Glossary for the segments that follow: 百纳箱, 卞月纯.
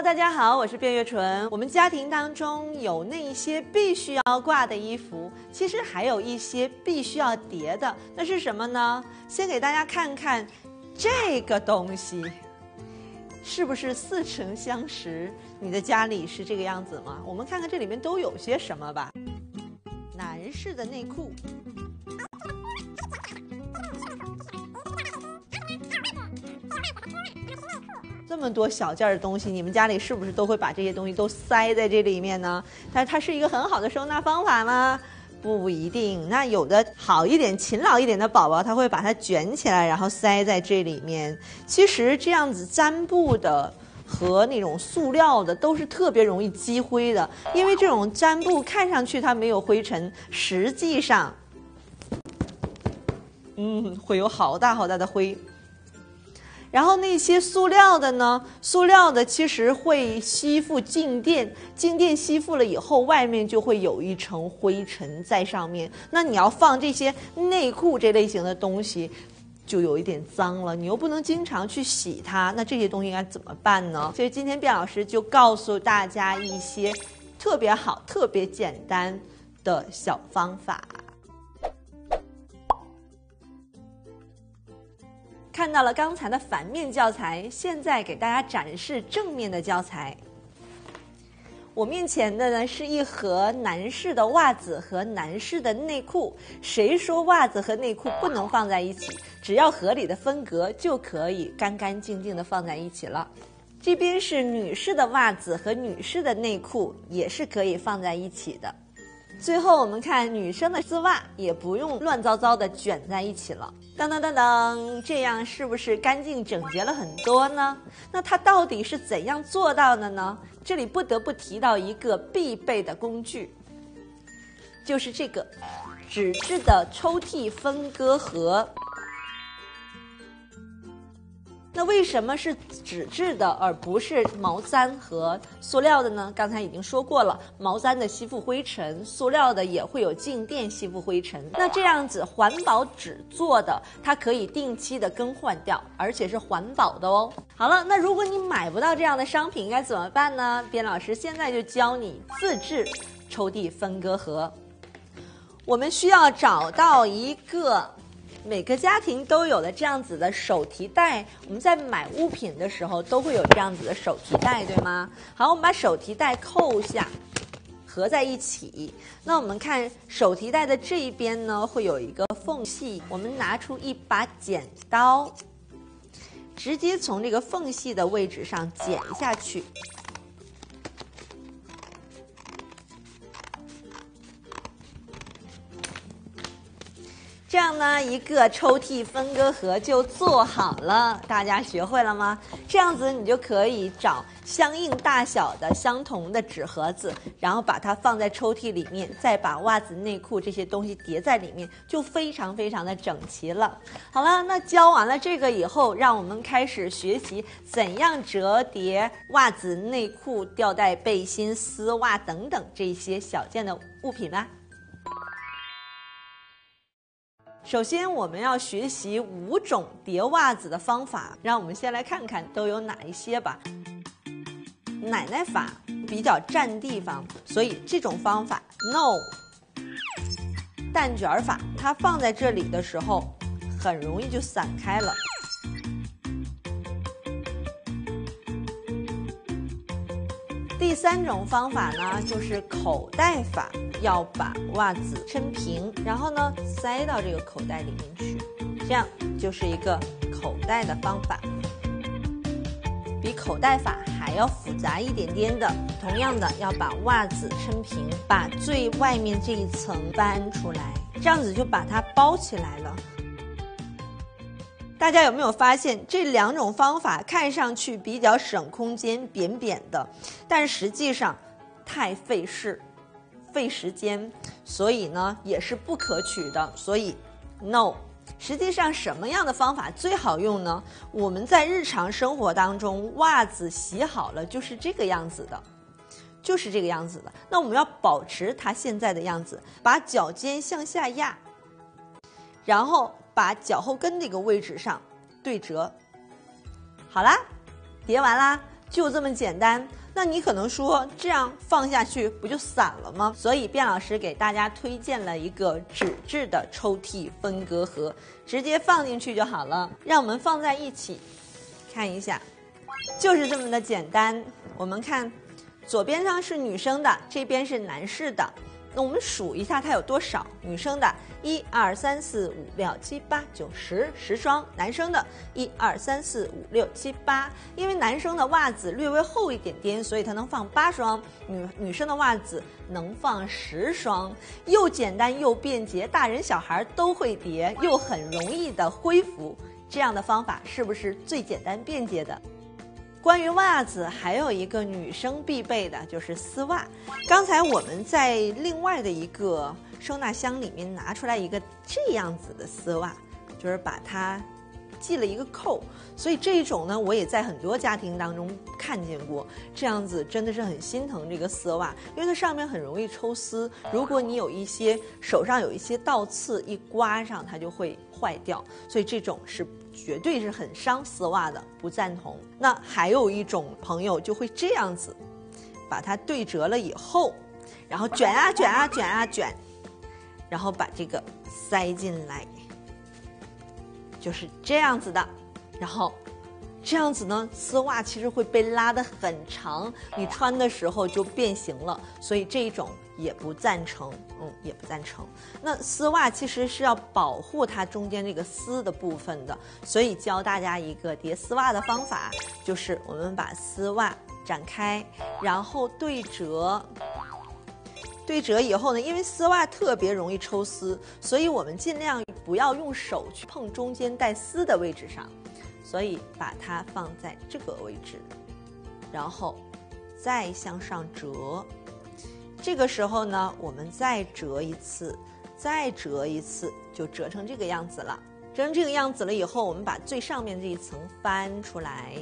Hello， 大家好，我是卞月纯。我们家庭当中有那一些必须要挂的衣服，其实还有一些必须要叠的，那是什么呢？先给大家看看这个东西，是不是似曾相识？你的家里是这个样子吗？我们看看这里面都有些什么吧。男士的内裤。 这么多小件的东西，你们家里是不是都会把这些东西都塞在这里面呢？但是它是一个很好的收纳方法吗？不一定。那有的好一点、勤劳一点的宝宝，他会把它卷起来，然后塞在这里面。其实这样子粘布的和那种塑料的都是特别容易积灰的，因为这种粘布看上去它没有灰尘，实际上，会有好大好大的灰。 然后那些塑料的呢？塑料的其实会吸附静电，静电吸附了以后，外面就会有一层灰尘在上面。那你要放这些内裤这类型的东西，就有一点脏了。你又不能经常去洗它，那这些东西应该怎么办呢？所以今天卞老师就告诉大家一些特别好、特别简单的小方法。 看到了刚才的反面教材，现在给大家展示正面的教材。我面前的呢是一盒男士的袜子和男士的内裤。谁说袜子和内裤不能放在一起？只要合理的分隔，就可以干干净净的放在一起了。这边是女士的袜子和女士的内裤，也是可以放在一起的。最后我们看女生的丝袜，也不用乱糟糟的卷在一起了。 当当当当，这样是不是干净整洁了很多呢？那它到底是怎样做到的呢？这里不得不提到一个必备的工具，就是这个纸质的抽屉分割盒。那为什么是纸质的而不是毛毡和塑料的呢？刚才已经说过了，毛毡的吸附灰尘，塑料的也会有静电吸附灰尘。那这样子环保纸做的，它可以定期的更换掉，而且是环保的哦。好了，那如果你买不到这样的商品，应该怎么办呢？卞老师现在就教你自制抽屉分割盒。我们需要找到一个 每个家庭都有的这样子的手提袋，我们在买物品的时候都会有这样子的手提袋，对吗？好，我们把手提袋扣下，合在一起。那我们看手提袋的这一边呢，会有一个缝隙，我们拿出一把剪刀，直接从这个缝隙的位置上剪下去。 这样呢，一个抽屉分割盒就做好了。大家学会了吗？这样子你就可以找相应大小的相同的纸盒子，然后把它放在抽屉里面，再把袜子、内裤这些东西叠在里面，就非常非常的整齐了。好了，那教完了这个以后，让我们开始学习怎样折叠袜子、内裤、吊带、背心、丝袜等等这些小件的物品吧。 首先，我们要学习5种叠袜子的方法。让我们先来看看都有哪一些吧。奶奶法比较占地方，所以这种方法 no。蛋卷法，它放在这里的时候，很容易就散开了。第3种方法呢，就是口袋法。 要把袜子抻平，然后呢塞到这个口袋里面去，这样就是一个口袋的方法。比口袋法还要复杂一点点的，同样的要把袜子抻平，把最外面这一层搬出来，这样子就把它包起来了。 大家有没有发现这2种方法看上去比较省空间、扁扁的，但实际上太费事。 费时间，所以呢也是不可取的，所以 no。实际上什么样的方法最好用呢？我们在日常生活当中，袜子洗好了就是这个样子的，就是这个样子的。那我们要保持它现在的样子，把脚尖向下压，然后把脚后跟这个位置上对折。好啦，叠完啦。就这么简单。那你可能说，这样放下去不就散了吗？所以卞老师给大家推荐了一个纸质的抽屉分隔盒，直接放进去就好了。让我们放在一起，看一下，就是这么的简单。我们看，左边上是女生的，这边是男士的。那我们数一下它有多少？女生的1、2、3、4、5、6、7、8、9、10，10双；男生的1、2、3、4、5、6、7、8。因为男生的袜子略微厚一点点，所以它能放8双；女生的袜子能放10双。又简单又便捷，大人小孩都会叠，又很容易的恢复。这样的方法是不是最简单便捷的？关于袜子，还有一个女生必备的就是丝袜。刚才我们在另外的一个收纳箱里面拿出来一个这样子的丝袜，就是把它系了一个扣，所以这一种呢，我也在很多家庭当中看见过。这样子真的是很心疼这个丝袜，因为它上面很容易抽丝，如果你有一些手上有一些倒刺，一刮上它就会坏掉，所以这种是绝对是很伤丝袜的，不赞同。那还有一种朋友就会这样子，把它对折了以后，然后卷啊卷啊卷啊卷，然后把这个塞进来，就是这样子的。然后这样子呢，丝袜其实会被拉得很长，你穿的时候就变形了，所以这一种也不赞成，也不赞成。那丝袜其实是要保护它中间这个丝的部分的，所以教大家一个叠丝袜的方法，就是我们把丝袜展开，然后对折。对折以后呢，因为丝袜特别容易抽丝，所以我们尽量不要用手去碰中间带丝的位置上，所以把它放在这个位置，然后再向上折。这个时候呢，我们再折一次，再折一次，就折成这个样子了。折成这个样子了以后，我们把最上面这一层翻出来。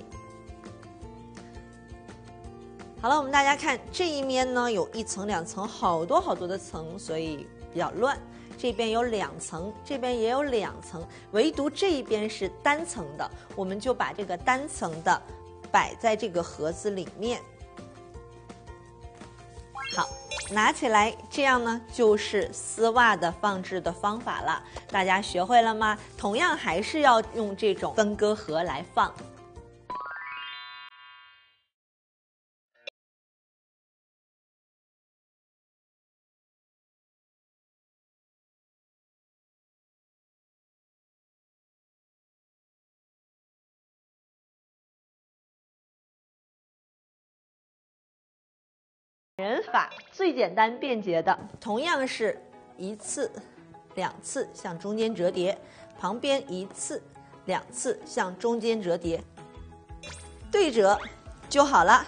好了，我们大家看这一面呢，有1层、2层，好多的层，所以比较乱。这边有2层，这边也有2层，唯独这一边是单层的，我们就把这个单层的摆在这个盒子里面。好，拿起来，这样呢就是丝袜的放置的方法了。大家学会了吗？同样还是要用这种分割盒来放。人法最简单便捷的，同样是1次、2次向中间折叠，旁边1次、2次向中间折叠，对折就好了。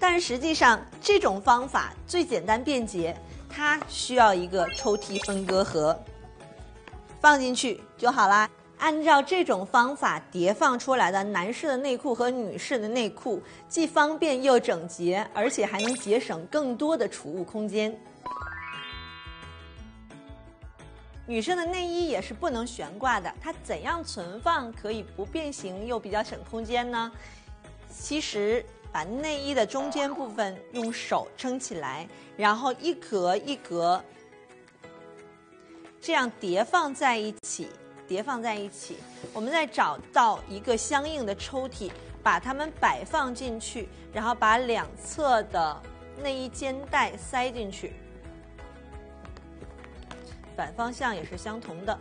但是实际上这种方法最简单便捷，它需要一个抽屉分割盒，放进去就好啦。按照这种方法叠放出来的男士的内裤和女士的内裤，既方便又整洁，而且还能节省更多的储物空间。女生的内衣也是不能悬挂的，它怎样存放可以不变形又比较省空间呢？其实把内衣的中间部分用手撑起来，然后一格一格这样叠放在一起。叠放在一起，我们再找到一个相应的抽屉，把它们摆放进去，然后把两侧的内衣肩带塞进去，反方向也是相同的。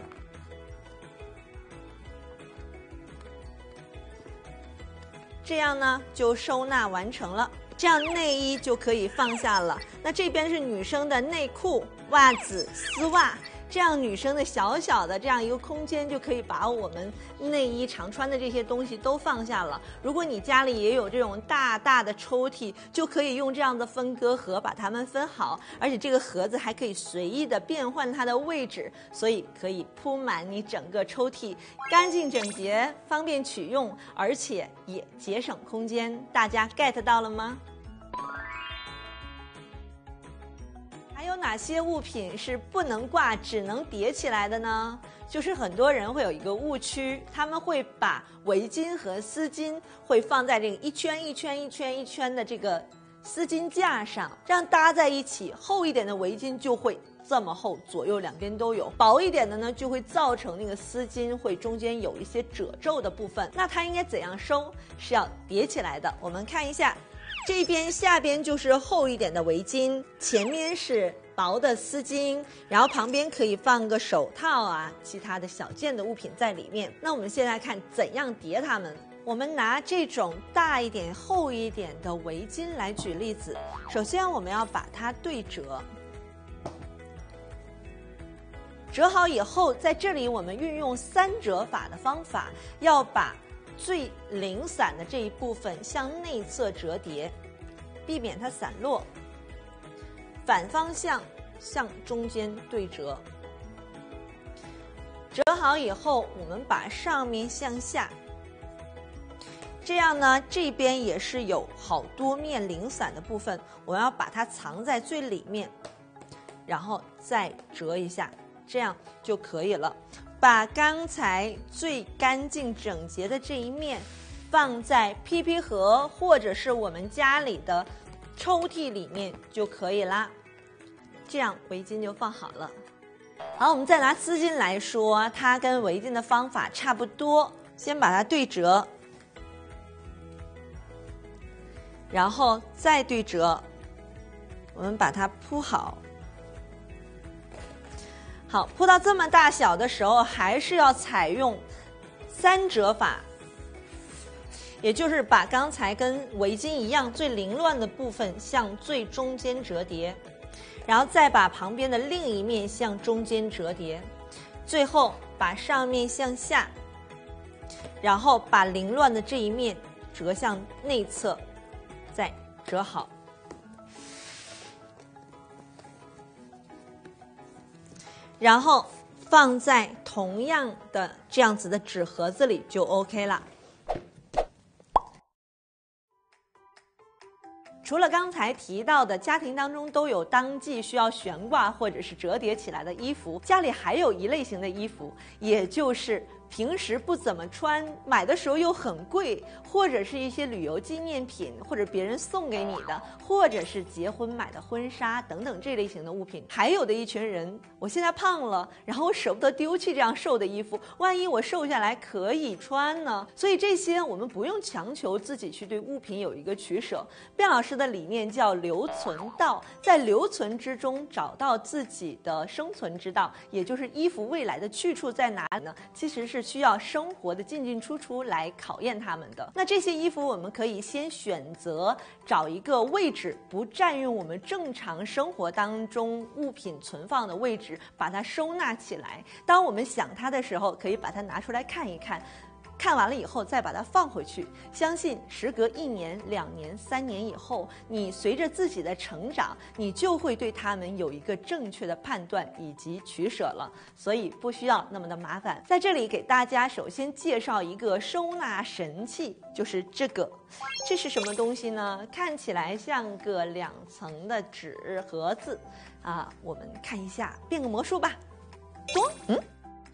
这样呢，就收纳完成了，这样内衣就可以放下了。那这边是女生的内裤、袜子、丝袜。这样女生的小小的这样一个空间，就可以把我们内衣常穿的这些东西都放下了。如果你家里也有这种大大的抽屉，就可以用这样的分割盒把它们分好，而且这个盒子还可以随意的变换它的位置，所以可以铺满你整个抽屉，干净整洁，方便取用，而且也节省空间。大家 get 到了吗？有哪些物品是不能挂，只能叠起来的呢？就是很多人会有一个误区，他们会把围巾和丝巾会放在这个一圈一圈一圈一圈的这个丝巾架上，这样搭在一起，厚一点的围巾就会这么厚，左右两边都有；薄一点的呢，就会造成那个丝巾会中间有一些褶皱的部分。那它应该怎样收？是要叠起来的。我们看一下。这边下边就是厚一点的围巾，前面是薄的丝巾，然后旁边可以放个手套啊，其他的小件的物品在里面。那我们现在看怎样叠它们。我们拿这种大一点、厚一点的围巾来举例子。首先我们要把它对折，折好以后，在这里我们运用三折法的方法，要把最零散的这一部分向内侧折叠，避免它散落，反方向向中间对折。折好以后，我们把上面向下，这样呢，这边也是有好多面零散的部分，我要把它藏在最里面，然后再折一下，这样就可以了。把刚才最干净整洁的这一面放在PP盒或者是我们家里的抽屉里面就可以啦，这样围巾就放好了。好，我们再拿丝巾来说，它跟围巾的方法差不多，先把它对折，然后再对折，我们把它铺好。好，铺到这么大小的时候，还是要采用三折法，也就是把刚才跟围巾一样最凌乱的部分向最中间折叠，然后再把旁边的另一面向中间折叠，最后把上面向下，然后把凌乱的这一面折向内侧，再折好。然后放在同样的这样子的纸盒子里就 OK 了。除了刚才提到的家庭当中都有当季需要悬挂或者是折叠起来的衣服，家里还有一类型的衣服，也就是平时不怎么穿，买的时候又很贵，或者是一些旅游纪念品，或者别人送给你的，或者是结婚买的婚纱等等这类型的物品。还有的一群人，我现在胖了，然后我舍不得丢弃这样瘦的衣服，万一我瘦下来可以穿呢？所以这些我们不用强求自己去对物品有一个取舍。卞老师的理念叫留存道，在留存之中找到自己的生存之道，也就是衣服未来的去处在哪呢？其实是需要生活的进进出出来考验它们的。那这些衣服我们可以先选择找一个位置，不占用我们正常生活当中物品存放的位置，把它收纳起来。当我们想它的时候，可以把它拿出来看一看，看完了以后再把它放回去，相信时隔1年、2年、3年以后，你随着自己的成长，你就会对它们有一个正确的判断以及取舍了，所以不需要那么的麻烦。在这里给大家首先介绍一个收纳神器，就是这个。这是什么东西呢？看起来像个2层的纸盒子啊，我们看一下，变个魔术吧。咚，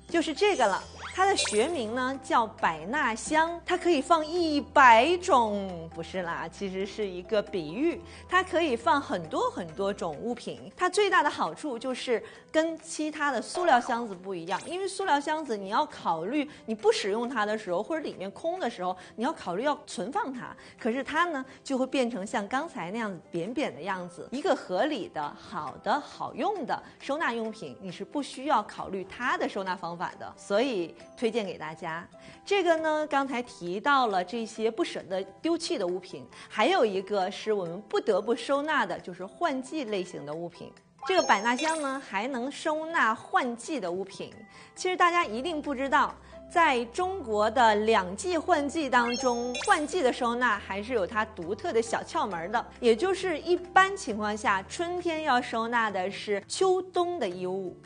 就是这个了，它的学名呢叫百纳箱，它可以放100种，不是啦，其实是一个比喻，它可以放很多很多种物品。它最大的好处就是跟其他的塑料箱子不一样，因为塑料箱子你要考虑你不使用它的时候，或者里面空的时候，你要考虑要存放它，可是它呢就会变成像刚才那样子扁扁的样子。一个合理的、好的、好用的收纳用品，你是不需要考虑它的收纳方法的，所以推荐给大家。这个呢，刚才提到了这些不舍得丢弃的物品，还有一个是我们不得不收纳的，就是换季类型的物品。这个百纳箱呢，还能收纳换季的物品。其实大家一定不知道，在中国的2季换季当中，换季的收纳还是有它独特的小窍门的。也就是一般情况下，春天要收纳的是秋冬的衣物，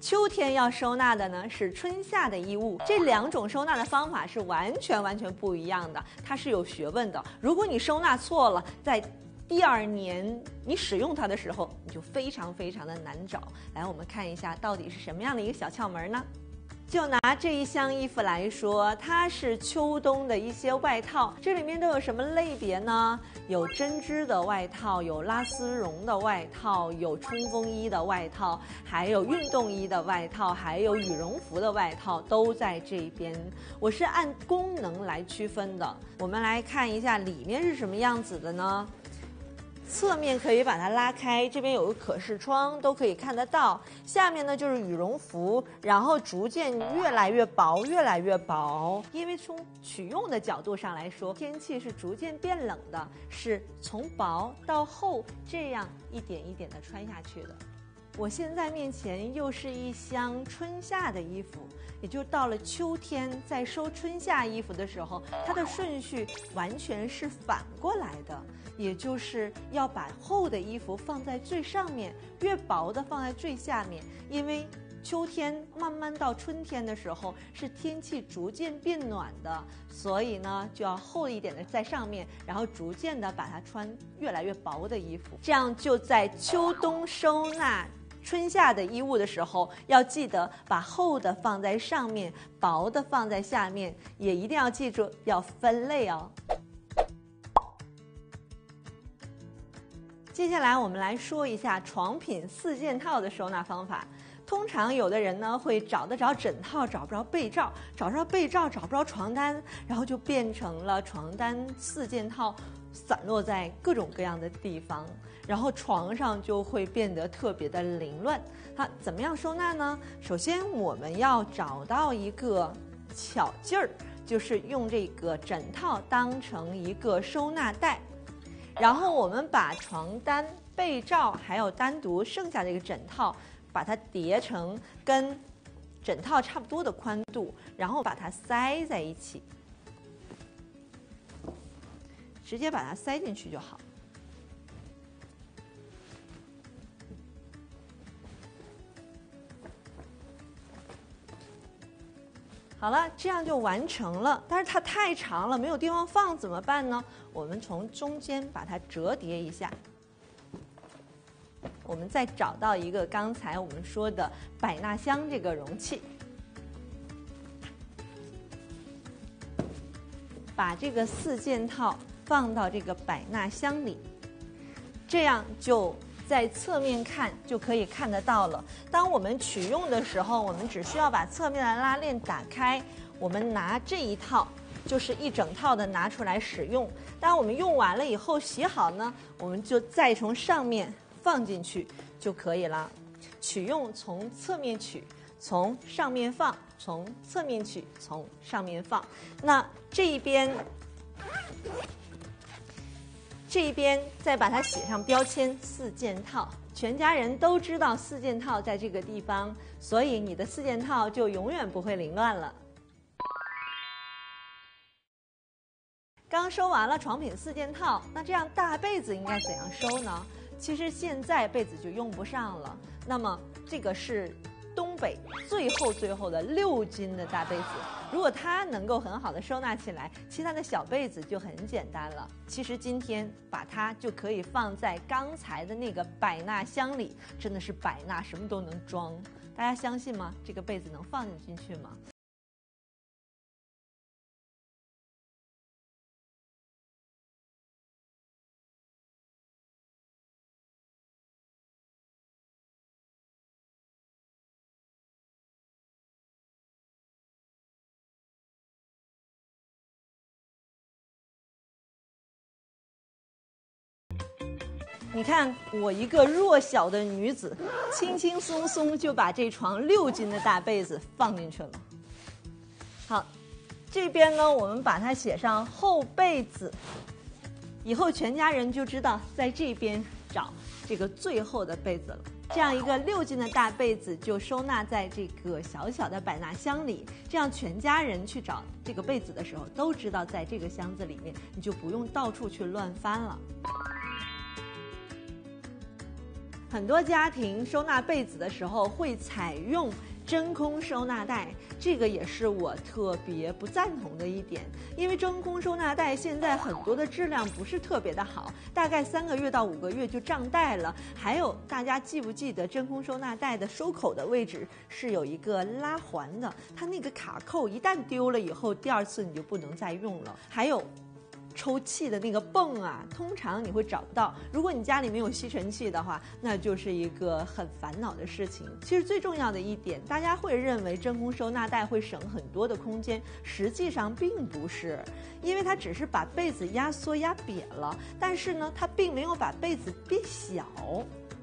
秋天要收纳的呢是春夏的衣物，这2种收纳的方法是完全不一样的，它是有学问的。如果你收纳错了，在第二年你使用它的时候，你就非常非常的难找。来，我们看一下到底是什么样的一个小窍门呢？就拿这一箱衣服来说，它是秋冬的一些外套，这里面都有什么类别呢？有针织的外套，有拉丝绒的外套，有冲锋衣的外套，还有运动衣的外套，还有羽绒服的外套，都在这边。我是按功能来区分的。我们来看一下里面是什么样子的呢？侧面可以把它拉开，这边有个可视窗，都可以看得到。下面呢就是羽绒服，然后逐渐越来越薄，越来越薄。因为从取用的角度上来说，天气是逐渐变冷的，是从薄到厚这样一点一点的穿下去的。我现在面前又是一箱春夏的衣服，也就到了秋天，在收春夏衣服的时候，它的顺序完全是反过来的，也就是要把厚的衣服放在最上面，越薄的放在最下面，因为秋天慢慢到春天的时候，是天气逐渐变暖的，所以呢就要厚一点的在上面，然后逐渐的把它穿越来越薄的衣服，这样就在秋冬收纳春夏的衣物的时候，要记得把厚的放在上面，薄的放在下面，也一定要记住要分类哦。接下来我们来说一下床品四件套的收纳方法。通常有的人呢会找得着枕套，找不着被罩，找不着被罩，找不着床单，然后就变成了床单四件套散落在各种各样的地方，然后床上就会变得特别的凌乱。它怎么样收纳呢？首先我们要找到一个巧劲儿，就是用这个枕套当成一个收纳袋，然后我们把床单、被罩还有单独剩下的一个枕套，把它叠成跟枕套差不多的宽度，然后把它塞在一起，直接把它塞进去就好。好了，这样就完成了。但是它太长了，没有地方放怎么办呢？我们从中间把它折叠一下，我们再找到一个刚才我们说的百纳箱这个容器，把这个四件套放到这个百纳箱里，这样就在侧面看就可以看得到了。当我们取用的时候，我们只需要把侧面的拉链打开，我们拿这一套，就是一整套的拿出来使用。当我们用完了以后洗好呢，我们就再从上面放进去就可以了。取用从侧面取，从上面放，从侧面取，从上面放。那这一边再把它写上标签，四件套，全家人都知道四件套在这个地方，所以你的四件套就永远不会凌乱了。刚收完了床品四件套，那这样大被子应该怎样收呢？其实现在被子就用不上了，那么这个是东北最厚的6斤的大被子，如果它能够很好的收纳起来，其他的小被子就很简单了。其实今天把它就可以放在刚才的那个百纳箱里，真的是百纳，什么都能装。大家相信吗？这个被子能放进去吗？你看，我一个弱小的女子，轻轻松松就把这床6斤的大被子放进去了。好，这边呢，我们把它写上厚被子，以后全家人就知道在这边找这个最厚的被子了。这样一个6斤的大被子就收纳在这个小小的百纳箱里，这样全家人去找这个被子的时候都知道在这个箱子里面，你就不用到处去乱翻了。很多家庭收纳被子的时候会采用真空收纳袋，这这个也是我特别不赞同的一点，因为真空收纳袋现在很多的质量不是特别的好，大概3个月到5个月就胀袋了。还有大家记不记得真空收纳袋的收口的位置是有一个拉环的，它那个卡扣一旦丢了以后，第二次你就不能再用了。还有抽气的那个泵啊，通常你会找不到。如果你家里没有吸尘器的话，那就是一个很烦恼的事情。其实最重要的一点，大家会认为真空收纳袋会省很多的空间，实际上并不是，因为它只是把被子压缩压瘪了，但是呢，它并没有把被子变小。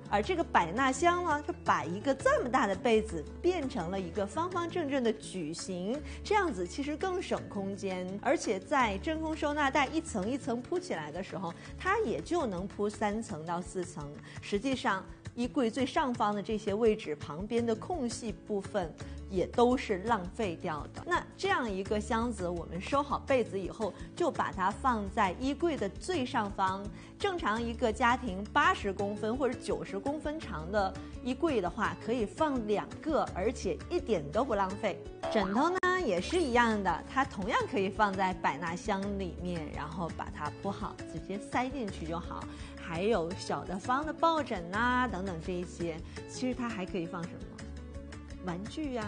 而这个百纳箱呢，就把一个这么大的被子变成了一个方方正正的矩形，这样子其实更省空间。而且在真空收纳袋一层一层铺起来的时候，它也就能铺3层到4层。实际上，衣柜最上方的这些位置旁边的空隙部分也都是浪费掉的。那这样一个箱子，我们收好被子以后，就把它放在衣柜的最上方。正常一个家庭80公分或者90公分长的衣柜的话，可以放2个，而且一点都不浪费。枕头呢也是一样的，它同样可以放在百纳箱里面，然后把它铺好，直接塞进去就好。还有小的方的抱枕啊等等这一些，其实它还可以放什么？玩具呀、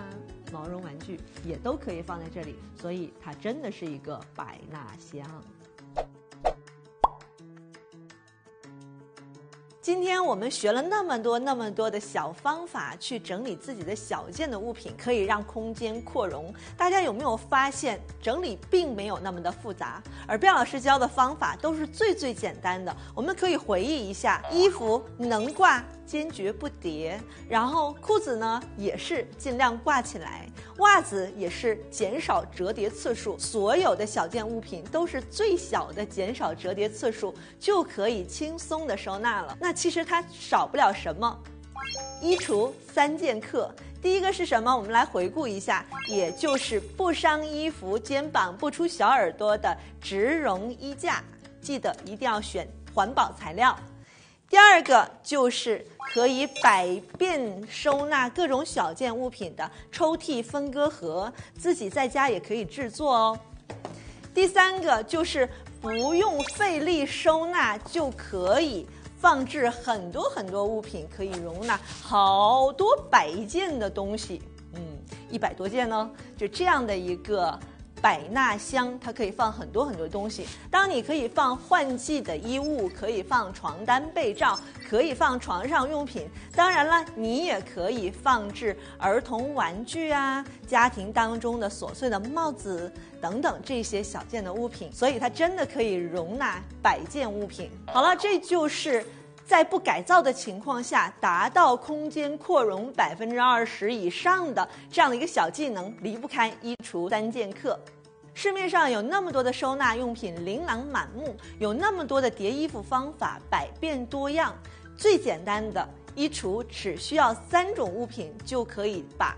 毛绒玩具也都可以放在这里，所以它真的是一个百纳箱。今天我们学了那么多的小方法去整理自己的小件的物品，可以让空间扩容。大家有没有发现，整理并没有那么的复杂？而卞老师教的方法都是最简单的。我们可以回忆一下，衣服能挂，坚决不叠，然后裤子呢也是尽量挂起来，袜子也是减少折叠次数。所有的小件物品都是最小的减少折叠次数，就可以轻松的收纳了。那其实它少不了什么，衣橱3剑客。第一个是什么？我们来回顾一下，也就是不伤衣服肩膀、不出小耳朵的植绒衣架，记得一定要选环保材料。第二个就是可以百变收纳各种小件物品的抽屉分割盒，自己在家也可以制作哦。第三个就是不用费力收纳就可以放置很多物品，可以容纳好多100件的东西，100多件呢，就这样的一个百纳箱，它可以放很多东西。当你可以放换季的衣物，可以放床单被罩，可以放床上用品，当然了，你也可以放置儿童玩具啊，家庭当中的琐碎的帽子等等这些小件的物品，所以它真的可以容纳100件物品。好了，这就是在不改造的情况下，达到空间扩容20%以上的这样的一个小技能，离不开衣橱3剑客。市面上有那么多的收纳用品，琳琅满目，有那么多的叠衣服方法，百变多样。最简单的衣橱只需要3种物品就可以把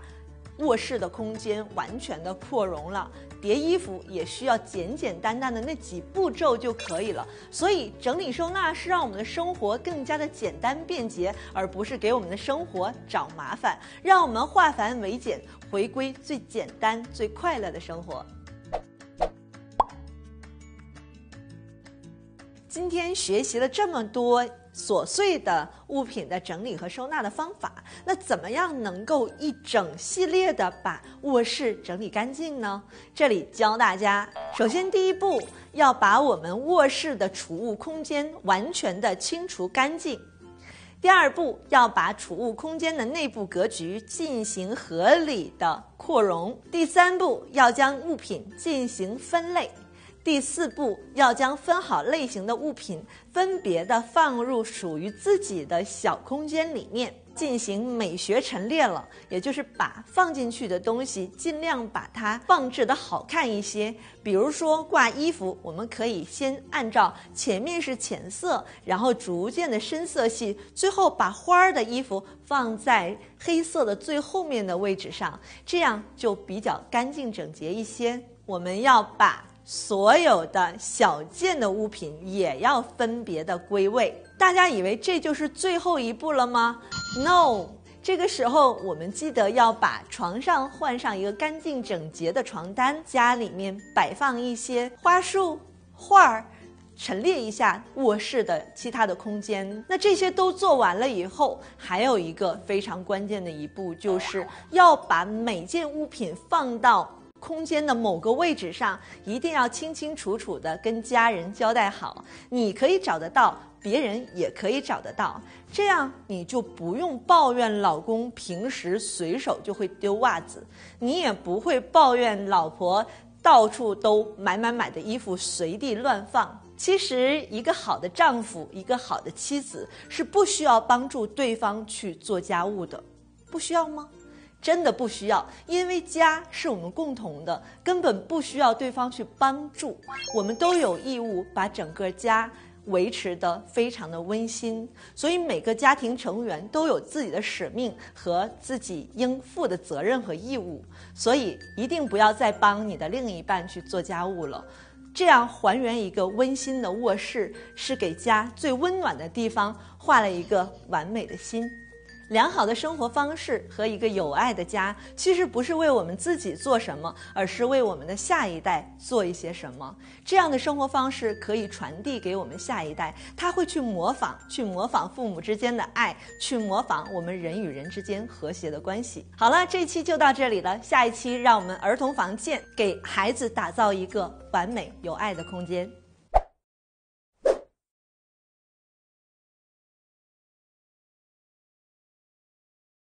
卧室的空间完全的扩容了，叠衣服也需要简单的那几步骤就可以了。所以整理收纳是让我们的生活更加的简单便捷，而不是给我们的生活找麻烦，让我们化繁为简，回归最简单最快乐的生活。今天学习了这么多琐碎的物品的整理和收纳的方法，那怎么样能够一整系列的把卧室整理干净呢？这里教大家，首先第一步要把我们卧室的储物空间完全的清除干净，第二步要把储物空间的内部格局进行合理的扩容，第三步要将物品进行分类，第四步要将分好类型的物品分别的放入属于自己的小空间里面，进行美学陈列了，也就是把放进去的东西尽量把它放置的好看一些。比如说挂衣服，我们可以先按照前面是浅色，然后逐渐的深色系，最后把花的衣服放在黑色的最后面的位置上，这样就比较干净整洁一些。我们要把所有的小件的物品也要分别的归位。大家以为这就是最后一步了吗？No，这个时候我们记得要把床上换上一个干净整洁的床单，家里面摆放一些花束、画儿，陈列一下卧室的其他的空间。那这些都做完了以后，还有一个非常关键的一步，就是要把每件物品放到空间的某个位置上，一定要清清楚楚的跟家人交代好，你可以找得到，别人也可以找得到，这样你就不用抱怨老公平时随手就会丢袜子，你也不会抱怨老婆到处都买的衣服随地乱放。其实一个好的丈夫，一个好的妻子是不需要帮助对方去做家务的，不需要吗？真的不需要，因为家是我们共同的，根本不需要对方去帮助，我们都有义务把整个家维持得非常的温馨。所以每个家庭成员都有自己的使命和自己应负的责任和义务，所以一定不要再帮你的另一半去做家务了。这样还原一个温馨的卧室，是给家最温暖的地方画了一个完美的心。良好的生活方式和一个有爱的家，其实不是为我们自己做什么，而是为我们的下一代做一些什么。这样的生活方式可以传递给我们下一代，他会去模仿父母之间的爱，去模仿我们人与人之间和谐的关系。好了，这一期就到这里了，下一期让我们儿童房见，给孩子打造一个完美有爱的空间。